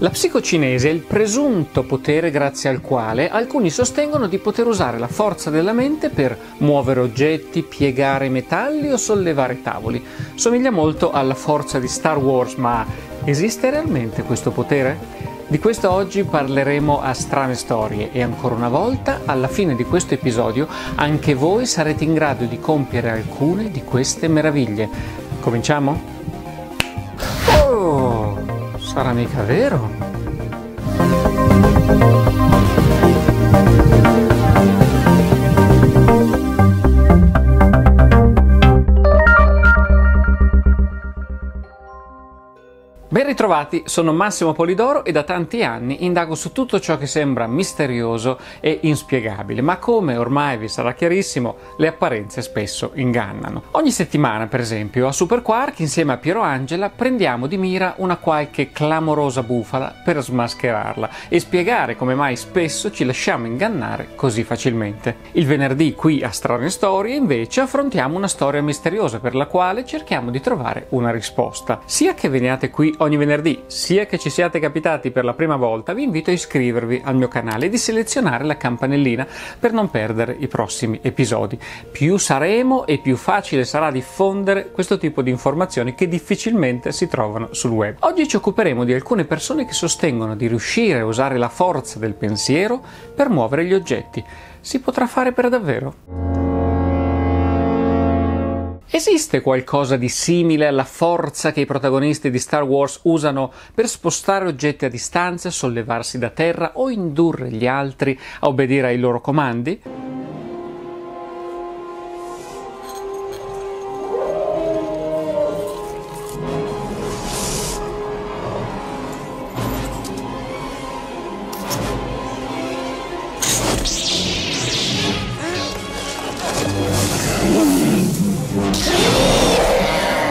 La psicocinesi è il presunto potere grazie al quale alcuni sostengono di poter usare la forza della mente per muovere oggetti, piegare metalli o sollevare tavoli. Somiglia molto alla forza di Star Wars, ma esiste realmente questo potere? Di questo oggi parleremo a Strane Storie e ancora una volta, alla fine di questo episodio, anche voi sarete in grado di compiere alcune di queste meraviglie. Cominciamo? Oh! Sarà mica vero? Ben ritrovati, sono Massimo Polidoro e da tanti anni indago su tutto ciò che sembra misterioso e inspiegabile, ma come ormai vi sarà chiarissimo, le apparenze spesso ingannano. Ogni settimana, per esempio, a Super Quark, insieme a Piero Angela, prendiamo di mira una qualche clamorosa bufala per smascherarla e spiegare come mai spesso ci lasciamo ingannare così facilmente. Il venerdì qui a Strane Storie, invece, affrontiamo una storia misteriosa per la quale cerchiamo di trovare una risposta. Sia che veniate qui ogni venerdì, sia che ci siate capitati per la prima volta, vi invito a iscrivervi al mio canale e di selezionare la campanellina per non perdere i prossimi episodi. Più saremo e più facile sarà diffondere questo tipo di informazioni che difficilmente si trovano sul web. Oggi ci occuperemo di alcune persone che sostengono di riuscire a usare la forza del pensiero per muovere gli oggetti. Si potrà fare per davvero? Esiste qualcosa di simile alla forza che i protagonisti di Star Wars usano per spostare oggetti a distanza, sollevarsi da terra o indurre gli altri a obbedire ai loro comandi?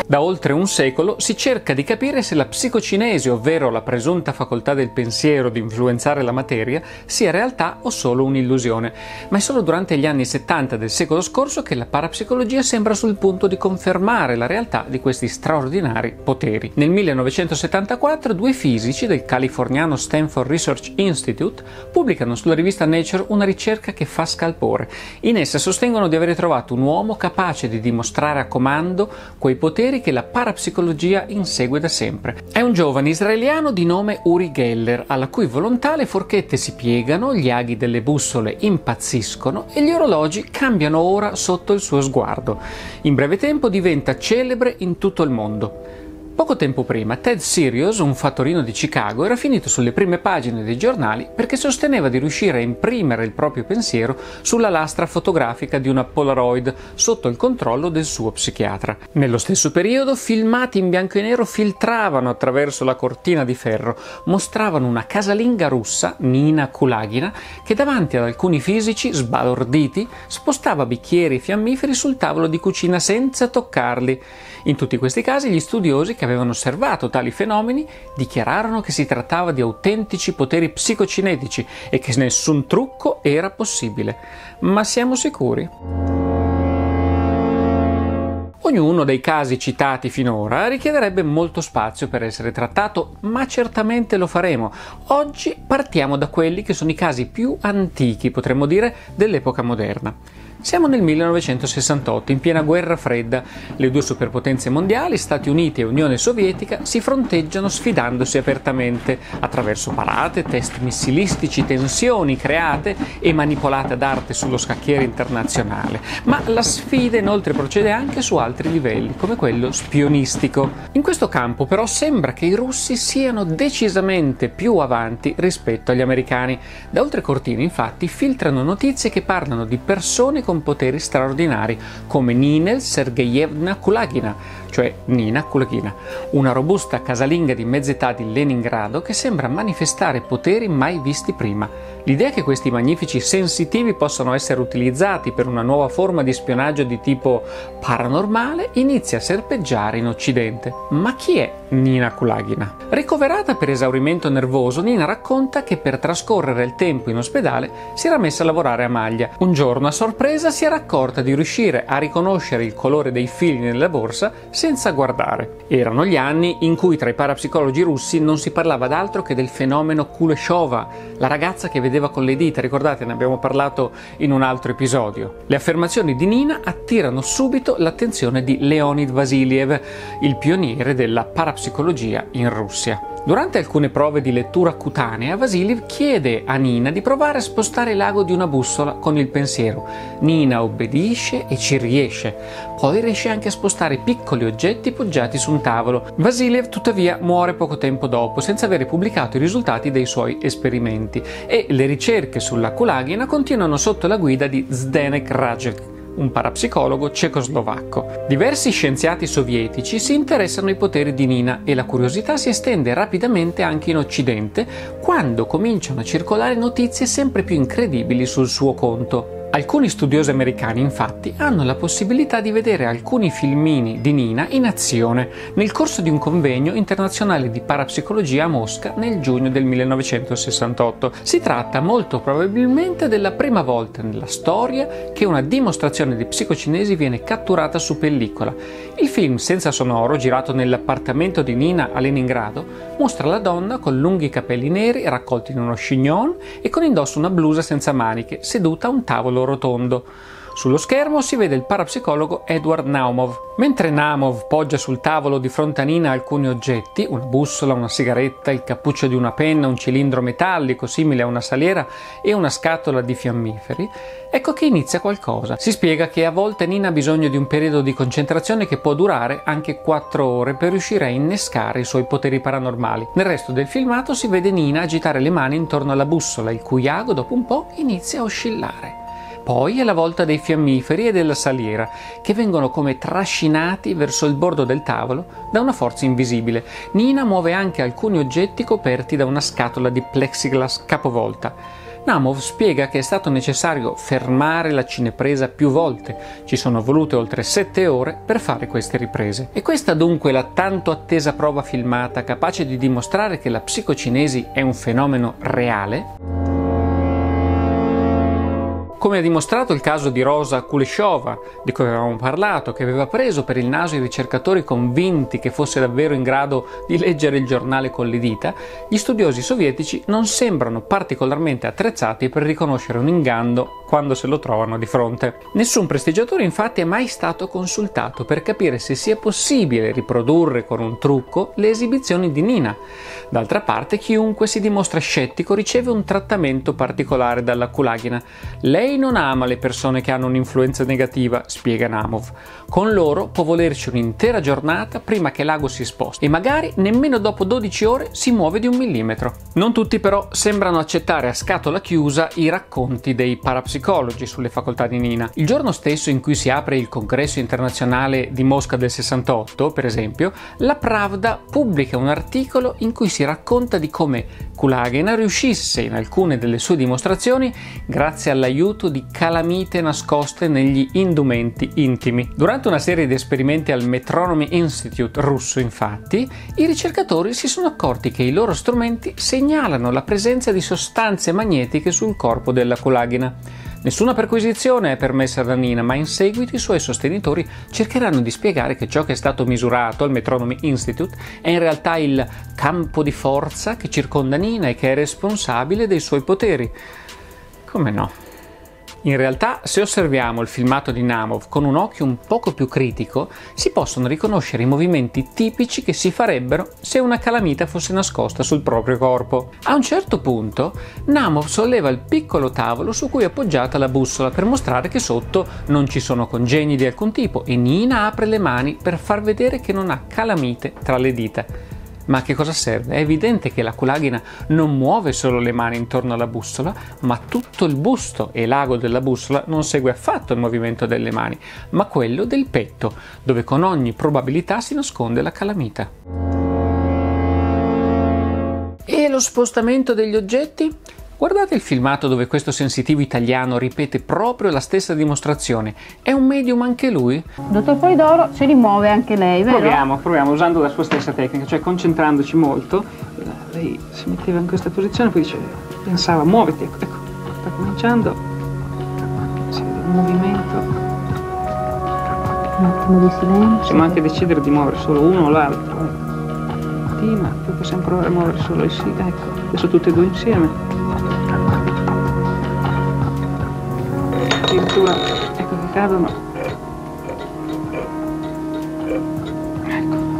Da oltre un secolo si cerca di capire se la psicocinesi, ovvero la presunta facoltà del pensiero di influenzare la materia, sia realtà o solo un'illusione, ma è solo durante gli anni 70 del secolo scorso che la parapsicologia sembra sul punto di confermare la realtà di questi straordinari poteri. Nel 1974 due fisici del californiano Stanford Research Institute pubblicano sulla rivista Nature una ricerca che fa scalpore. In essa sostengono di aver trovato un uomo capace di dimostrare a comando quei poteri che la parapsicologia insegue da sempre. È un giovane israeliano di nome Uri Geller, alla cui volontà le forchette si piegano, gli aghi delle bussole impazziscono e gli orologi cambiano ora sotto il suo sguardo. In breve tempo diventa celebre in tutto il mondo. Poco tempo prima, Ted Sirius, un fattorino di Chicago, era finito sulle prime pagine dei giornali perché sosteneva di riuscire a imprimere il proprio pensiero sulla lastra fotografica di una Polaroid sotto il controllo del suo psichiatra. Nello stesso periodo, filmati in bianco e nero filtravano attraverso la cortina di ferro, mostravano una casalinga russa, Nina Kulagina, che davanti ad alcuni fisici sbalorditi spostava bicchieri e fiammiferi sul tavolo di cucina senza toccarli. In tutti questi casi, gli studiosi che avevano osservato tali fenomeni dichiararono che si trattava di autentici poteri psicocinetici e che nessun trucco era possibile. Ma siamo sicuri? Ognuno dei casi citati finora richiederebbe molto spazio per essere trattato, ma certamente lo faremo. Oggi partiamo da quelli che sono i casi più antichi, potremmo dire, dell'epoca moderna. Siamo nel 1968, in piena guerra fredda. Le due superpotenze mondiali, Stati Uniti e Unione Sovietica, si fronteggiano sfidandosi apertamente attraverso parate, test missilistici, tensioni create e manipolate ad arte sullo scacchiere internazionale. Ma la sfida inoltre procede anche su altri livelli, come quello spionistico. In questo campo però sembra che i russi siano decisamente più avanti rispetto agli americani. Da oltre cortine, infatti, filtrano notizie che parlano di persone con poteri straordinari, come Ninel Sergeyevna Kulagina, cioè Nina Kulagina, una robusta casalinga di mezz'età di Leningrado che sembra manifestare poteri mai visti prima. L'idea che questi magnifici sensitivi possano essere utilizzati per una nuova forma di spionaggio di tipo paranormale inizia a serpeggiare in Occidente. Ma chi è Nina Kulagina? Ricoverata per esaurimento nervoso, Nina racconta che per trascorrere il tempo in ospedale si era messa a lavorare a maglia. Un giorno, a sorpresa, si era accorta di riuscire a riconoscere il colore dei fili nella borsa senza guardare. Erano gli anni in cui tra i parapsicologi russi non si parlava d'altro che del fenomeno Kuleshova, la ragazza che vedeva con le dita, ricordate, ne abbiamo parlato in un altro episodio. Le affermazioni di Nina attirano subito l'attenzione di Leonid Vasiliev, il pioniere della parapsicologia in Russia. Durante alcune prove di lettura cutanea, Vasiliev chiede a Nina di provare a spostare l'ago di una bussola con il pensiero. Nina obbedisce e ci riesce. Poi riesce anche a spostare piccoli oggetti poggiati su un tavolo. Vasiliev, tuttavia, muore poco tempo dopo, senza avere pubblicato i risultati dei suoi esperimenti, e le ricerche sulla Kulagina continuano sotto la guida di Zdenek Rajek, un parapsicologo cecoslovacco. Diversi scienziati sovietici si interessano ai poteri di Nina e la curiosità si estende rapidamente anche in Occidente, quando cominciano a circolare notizie sempre più incredibili sul suo conto. Alcuni studiosi americani, infatti, hanno la possibilità di vedere alcuni filmini di Nina in azione nel corso di un convegno internazionale di parapsicologia a Mosca nel giugno del 1968. Si tratta molto probabilmente della prima volta nella storia che una dimostrazione di psicocinesi viene catturata su pellicola. Il film senza sonoro, girato nell'appartamento di Nina a Leningrado, mostra la donna con lunghi capelli neri raccolti in uno chignon e con indosso una blusa senza maniche, seduta a un tavolo rotondo. Sullo schermo si vede il parapsicologo Edward Naumov. Mentre Naumov poggia sul tavolo di fronte a Nina alcuni oggetti, una bussola, una sigaretta, il cappuccio di una penna, un cilindro metallico simile a una saliera e una scatola di fiammiferi, ecco che inizia qualcosa. Si spiega che a volte Nina ha bisogno di un periodo di concentrazione che può durare anche 4 ore per riuscire a innescare i suoi poteri paranormali. Nel resto del filmato si vede Nina agitare le mani intorno alla bussola, il cui ago dopo un po' inizia a oscillare. Poi è la volta dei fiammiferi e della saliera, che vengono come trascinati verso il bordo del tavolo da una forza invisibile. Nina muove anche alcuni oggetti coperti da una scatola di plexiglass capovolta. Naumov spiega che è stato necessario fermare la cinepresa più volte, ci sono volute oltre 7 ore per fare queste riprese. E questa dunque è la tanto attesa prova filmata capace di dimostrare che la psicocinesi è un fenomeno reale? Come ha dimostrato il caso di Rosa Kuleshova, di cui avevamo parlato, che aveva preso per il naso i ricercatori convinti che fosse davvero in grado di leggere il giornale con le dita, gli studiosi sovietici non sembrano particolarmente attrezzati per riconoscere un inganno quando se lo trovano di fronte. Nessun prestigiatore infatti è mai stato consultato per capire se sia possibile riprodurre con un trucco le esibizioni di Nina. D'altra parte, chiunque si dimostra scettico riceve un trattamento particolare dalla Kulagina. Lei non ama le persone che hanno un'influenza negativa, spiega Naumov. Con loro può volerci un'intera giornata prima che l'ago si sposti e magari nemmeno dopo 12 ore si muove di 1 millimetro. Non tutti però sembrano accettare a scatola chiusa i racconti dei parapsicologi sulle facoltà di Nina. Il giorno stesso in cui si apre il congresso internazionale di Mosca del 68, per esempio, la Pravda pubblica un articolo in cui si racconta di come Kulagina riuscisse in alcune delle sue dimostrazioni grazie all'aiuto di calamite nascoste negli indumenti intimi. Durante una serie di esperimenti al Metronomy Institute russo, infatti, i ricercatori si sono accorti che i loro strumenti segnalano la presenza di sostanze magnetiche sul corpo della Kulagina. Nessuna perquisizione è permessa da Nina, ma in seguito i suoi sostenitori cercheranno di spiegare che ciò che è stato misurato al Metronomy Institute è in realtà il campo di forza che circonda Nina e che è responsabile dei suoi poteri. Come no? In realtà, se osserviamo il filmato di Naumov con un occhio un poco più critico, si possono riconoscere i movimenti tipici che si farebbero se una calamita fosse nascosta sul proprio corpo. A un certo punto, Naumov solleva il piccolo tavolo su cui è appoggiata la bussola per mostrare che sotto non ci sono congegni di alcun tipo e Nina apre le mani per far vedere che non ha calamite tra le dita. Ma a che cosa serve? È evidente che la Kulagina non muove solo le mani intorno alla bussola, ma tutto il busto, e l'ago della bussola non segue affatto il movimento delle mani, ma quello del petto, dove con ogni probabilità si nasconde la calamita. E lo spostamento degli oggetti? Guardate il filmato dove questo sensitivo italiano ripete proprio la stessa dimostrazione. È un medium anche lui? Dottor Polidoro, ce li muove anche lei, vero? Proviamo, usando la sua stessa tecnica, cioè concentrandoci molto. Lei si metteva in questa posizione, poi diceva, pensava, muoviti, ecco, sta cominciando. Si vede un movimento. Un attimo di silenzio. Possiamo anche decidere di muovere solo uno o l'altro. Mattina, poi possiamo provare a muovere solo il sì. Ecco, adesso tutte e due insieme. Addirittura, ecco che cadono. Ecco.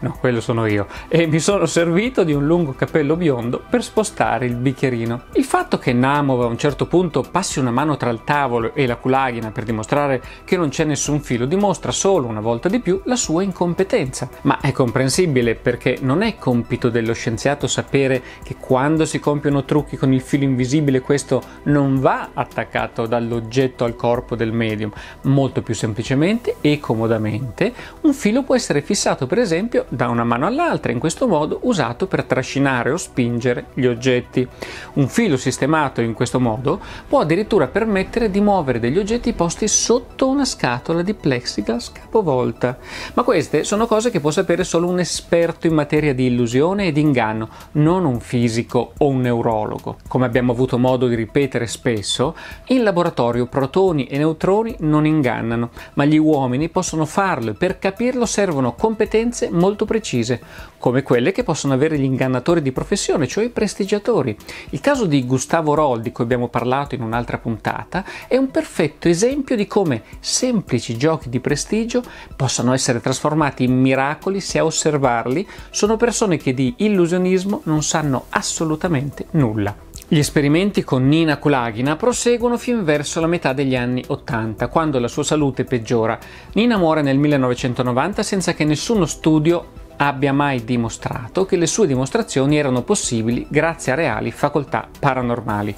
No, quello sono io. E mi sono servito di un lungo capello biondo per spostare il bicchierino. Il fatto che Naumov a un certo punto passi una mano tra il tavolo e la Kulagina per dimostrare che non c'è nessun filo dimostra solo una volta di più la sua incompetenza. Ma è comprensibile, perché non è compito dello scienziato sapere che quando si compiono trucchi con il filo invisibile questo non va attaccato dall'oggetto al corpo del medium. Molto più semplicemente e comodamente un filo può essere fissato per esempio da una mano all'altra, in questo modo usato per trascinare o spingere gli oggetti. Un filo sistemato in questo modo può addirittura permettere di muovere degli oggetti posti sotto una scatola di plexiglass capovolta. Ma queste sono cose che può sapere solo un esperto in materia di illusione e di inganno, non un fisico o un neurologo. Come abbiamo avuto modo di ripetere spesso, in laboratorio protoni e neutroni non ingannano, ma gli uomini possono farlo, e per capirlo servono competenze molto precise, come quelle che possono avere gli ingannatori di professione, cioè i prestigiatori. Il caso di Gustavo Roll, di cui abbiamo parlato in un'altra puntata, è un perfetto esempio di come semplici giochi di prestigio possano essere trasformati in miracoli se a osservarli sono persone che di illusionismo non sanno assolutamente nulla. Gli esperimenti con Nina Kulagina proseguono fin verso la metà degli anni 80, quando la sua salute peggiora. Nina muore nel 1990 senza che nessuno studio abbia mai dimostrato che le sue dimostrazioni erano possibili grazie a reali facoltà paranormali.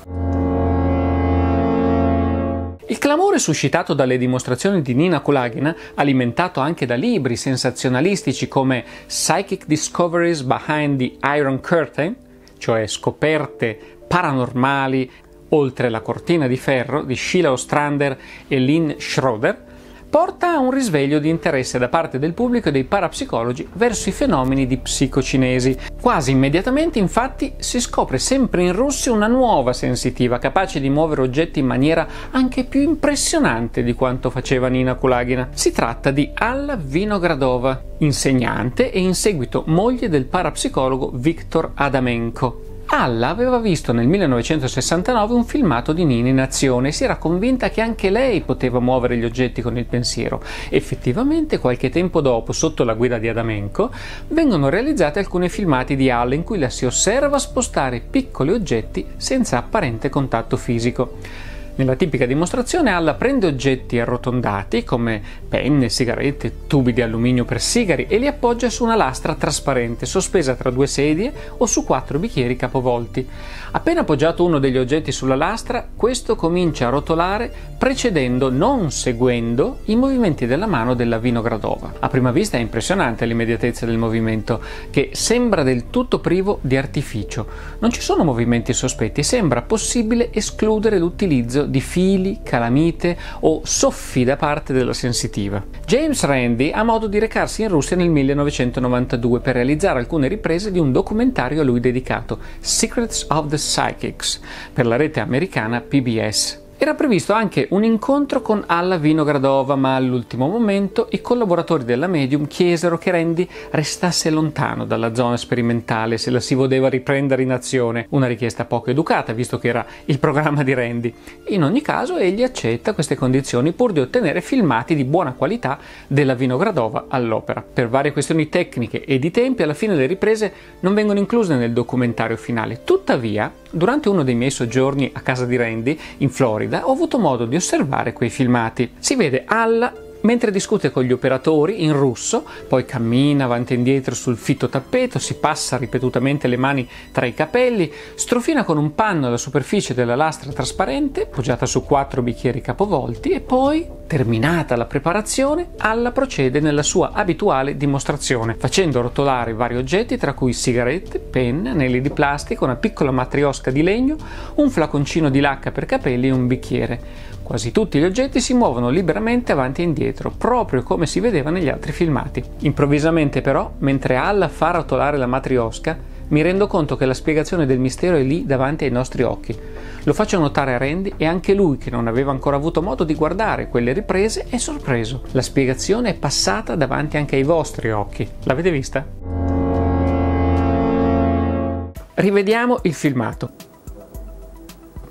Il clamore suscitato dalle dimostrazioni di Nina Kulagina, alimentato anche da libri sensazionalistici come Psychic Discoveries Behind the Iron Curtain, cioè scoperte paranormali oltre la cortina di ferro di Sheila Ostrander e Lynn Schroeder, porta a un risveglio di interesse da parte del pubblico e dei parapsicologi verso i fenomeni di psicocinesi. Quasi immediatamente, infatti, si scopre sempre in Russia una nuova sensitiva capace di muovere oggetti in maniera anche più impressionante di quanto faceva Nina Kulagina. Si tratta di Alla Vinogradova, insegnante e in seguito moglie del parapsicologo Viktor Adamenko. Alla aveva visto nel 1969 un filmato di Nina in azione e si era convinta che anche lei poteva muovere gli oggetti con il pensiero. Effettivamente, qualche tempo dopo, sotto la guida di Adamenko, vengono realizzati alcuni filmati di Alla in cui la si osserva spostare piccoli oggetti senza apparente contatto fisico. Nella tipica dimostrazione, Alla prende oggetti arrotondati come penne, sigarette, tubi di alluminio per sigari e li appoggia su una lastra trasparente sospesa tra due sedie o su quattro bicchieri capovolti. Appena appoggiato uno degli oggetti sulla lastra, questo comincia a rotolare precedendo, non seguendo, i movimenti della mano della Vinogradova. A prima vista è impressionante l'immediatezza del movimento, che sembra del tutto privo di artificio. Non ci sono movimenti sospetti e sembra possibile escludere l'utilizzo di fili, calamite o soffi da parte della sensitiva. James Randi ha modo di recarsi in Russia nel 1992 per realizzare alcune riprese di un documentario a lui dedicato, Secrets of the Psychics, per la rete americana PBS. Era previsto anche un incontro con Alla Vinogradova, ma all'ultimo momento i collaboratori della medium chiesero che Randi restasse lontano dalla zona sperimentale se la si voleva riprendere in azione, una richiesta poco educata visto che era il programma di Randi. In ogni caso egli accetta queste condizioni pur di ottenere filmati di buona qualità della Vinogradova all'opera. Per varie questioni tecniche e di tempi alla fine le riprese non vengono incluse nel documentario finale. Tuttavia, durante uno dei miei soggiorni a casa di Randi in Florida ho avuto modo di osservare quei filmati. Si vede Alla mentre discute con gli operatori in russo, poi cammina avanti e indietro sul fitto tappeto, si passa ripetutamente le mani tra i capelli, strofina con un panno la superficie della lastra trasparente poggiata su quattro bicchieri capovolti e poi, terminata la preparazione, Alla procede nella sua abituale dimostrazione, facendo rotolare vari oggetti tra cui sigarette, penne, anelli di plastica, una piccola matriosca di legno, un flaconcino di lacca per capelli e un bicchiere. Quasi tutti gli oggetti si muovono liberamente avanti e indietro, proprio come si vedeva negli altri filmati. Improvvisamente però, mentre Alla fa rotolare la matriosca, Mi rendo conto che la spiegazione del mistero è lì davanti ai nostri occhi. Lo faccio notare a Randy e anche lui, che non aveva ancora avuto modo di guardare quelle riprese, è sorpreso. La spiegazione è passata davanti anche ai vostri occhi. L'avete vista? Rivediamo il filmato.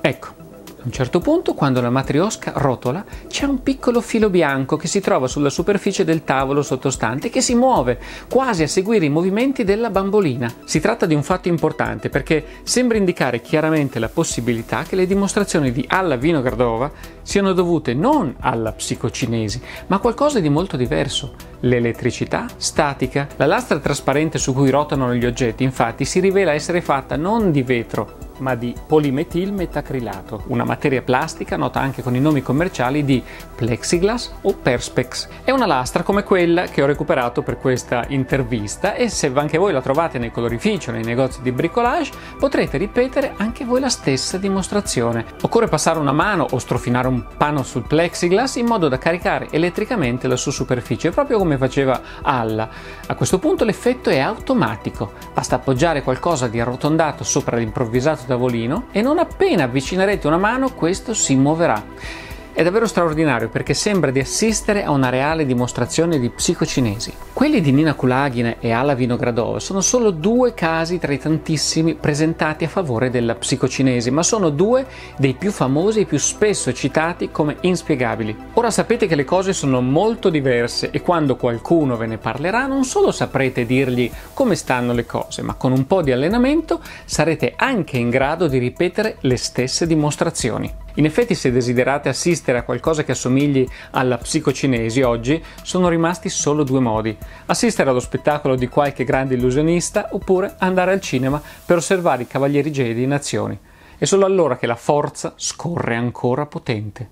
Ecco, a un certo punto, quando la matriosca rotola, c'è un piccolo filo bianco che si trova sulla superficie del tavolo sottostante, che si muove quasi a seguire i movimenti della bambolina. Si tratta di un fatto importante perché sembra indicare chiaramente la possibilità che le dimostrazioni di Alla Vinogradova siano dovute non alla psicocinesi, ma a qualcosa di molto diverso: l'elettricità statica. La lastra trasparente su cui rotano gli oggetti, infatti, si rivela essere fatta non di vetro, ma di polimetilmetacrilato, una materia plastica nota anche con i nomi commerciali di plexiglass o perspex. È una lastra come quella che ho recuperato per questa intervista, e se anche voi la trovate nei colorifici o nei negozi di bricolage potrete ripetere anche voi la stessa dimostrazione. Occorre passare una mano o strofinare un panno sul plexiglass in modo da caricare elettricamente la sua superficie, proprio come faceva Alla. A questo punto l'effetto è automatico, basta appoggiare qualcosa di arrotondato sopra l'improvvisato tavolino e non appena avvicinerete una mano questo si muoverà. È davvero straordinario perché sembra di assistere a una reale dimostrazione di psicocinesi. Quelli di Nina Kulagina e Alla Vinogradova sono solo due casi tra i tantissimi presentati a favore della psicocinesi, ma sono due dei più famosi e più spesso citati come inspiegabili. Ora sapete che le cose sono molto diverse e quando qualcuno ve ne parlerà non solo saprete dirgli come stanno le cose, ma con un po' di allenamento sarete anche in grado di ripetere le stesse dimostrazioni. In effetti, se desiderate assistere a qualcosa che assomigli alla psicocinesi oggi, sono rimasti solo due modi: assistere allo spettacolo di qualche grande illusionista oppure andare al cinema per osservare i Cavalieri Jedi in azione. È solo allora che la forza scorre ancora potente.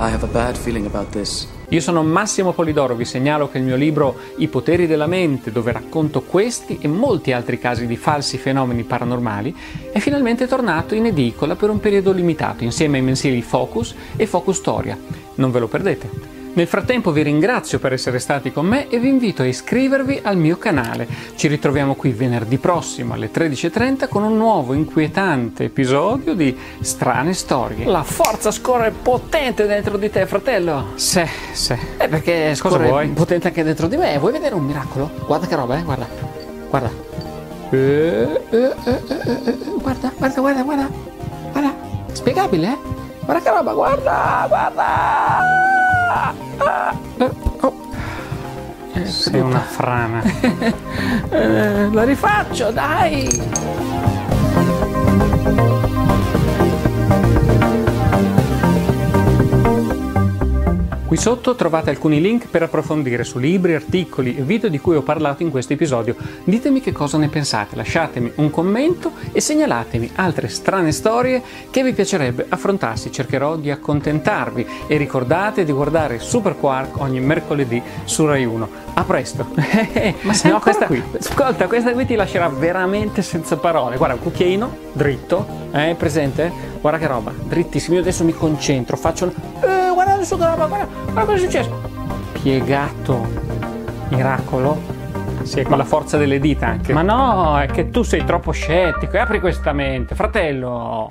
I have a bad feeling about this. Io sono Massimo Polidoro, vi segnalo che il mio libro I poteri della mente, dove racconto questi e molti altri casi di falsi fenomeni paranormali, è finalmente tornato in edicola per un periodo limitato, insieme ai mensili Focus e Focus Storia. Non ve lo perdete. Nel frattempo vi ringrazio per essere stati con me e vi invito a iscrivervi al mio canale. Ci ritroviamo qui venerdì prossimo alle 13:30 con un nuovo inquietante episodio di Strane Storie. La forza scorre potente dentro di te, fratello. Sì. È perché scorre potente anche dentro di me. Vuoi vedere un miracolo? Guarda che roba, guarda. Guarda. Guarda. Guarda. Spiegabile, eh? Guarda che roba, guarda. Oh. Sei una frana. La rifaccio, dai! Qui sotto trovate alcuni link per approfondire su libri, articoli e video di cui ho parlato in questo episodio. Ditemi che cosa ne pensate, lasciatemi un commento e segnalatemi altre strane storie che vi piacerebbe affrontarsi. Cercherò di accontentarvi e ricordate di guardare Super Quark ogni mercoledì su Rai 1. A presto! Ma sei ancora qui? Ascolta, questa qui ti lascerà veramente senza parole. Guarda, un cucchiaino dritto, presente? Guarda che roba, drittissimo. Io adesso mi concentro, faccio un... Guarda cosa è successo! Piegato! Miracolo! Sì, con la forza delle dita anche. Ma no, è che tu sei troppo scettico e apri questa mente, fratello!